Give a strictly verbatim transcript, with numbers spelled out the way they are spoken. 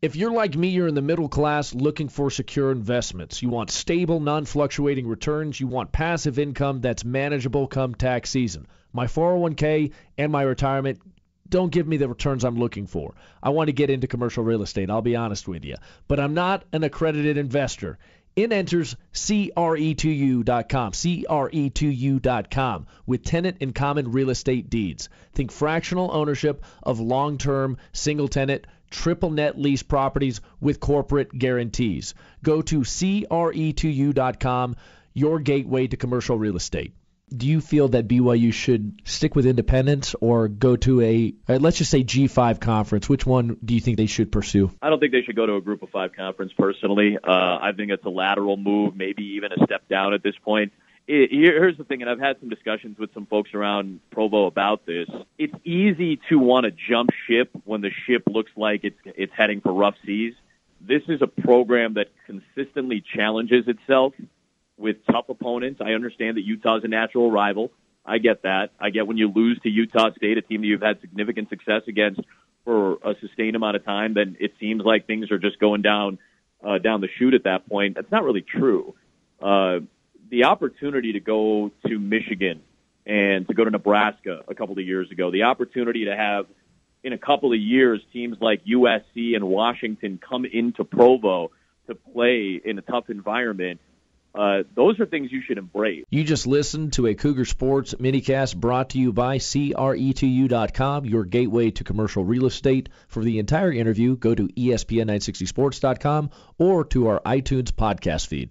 If you're like me, you're in the middle class looking for secure investments. You want stable, non-fluctuating returns. You want passive income that's manageable come tax season. My four oh one k and my retirement don't give me the returns I'm looking for. I want to get into commercial real estate, I'll be honest with you. But I'm not an accredited investor. In enters C R E two U dot com, C R E two U dot com, with tenant in common real estate deeds. Think fractional ownership of long-term, single-tenant, triple net lease properties with corporate guarantees. Go to C R E two U dot com, your gateway to commercial real estate. Do you feel that B Y U should stick with independence or go to a, let's just say, G five conference? Which one do you think they should pursue? I don't think they should go to a group of five conference, personally. Uh, I think it's a lateral move, maybe even a step down at this point. It, here's the thing, and I've had some discussions with some folks around Provo about this. It's easy to want to jump ship when the ship looks like it's, it's heading for rough seas. This is a program that consistently challenges itself with tough opponents. I understand that Utah's a natural rival. I get that. I get when you lose to Utah State, a team that you've had significant success against for a sustained amount of time, then it seems like things are just going down uh, down the chute at that point. That's not really true. Uh, the opportunity to go to Michigan and to go to Nebraska a couple of years ago, the opportunity to have, in a couple of years, teams like U S C and Washington come into Provo to play in a tough environment, Uh, those are things you should embrace. You just listened to a Cougar Sports minicast brought to you by C R E two U dot com, your gateway to commercial real estate. For the entire interview, go to E S P N nine sixty sports dot com or to our iTunes podcast feed.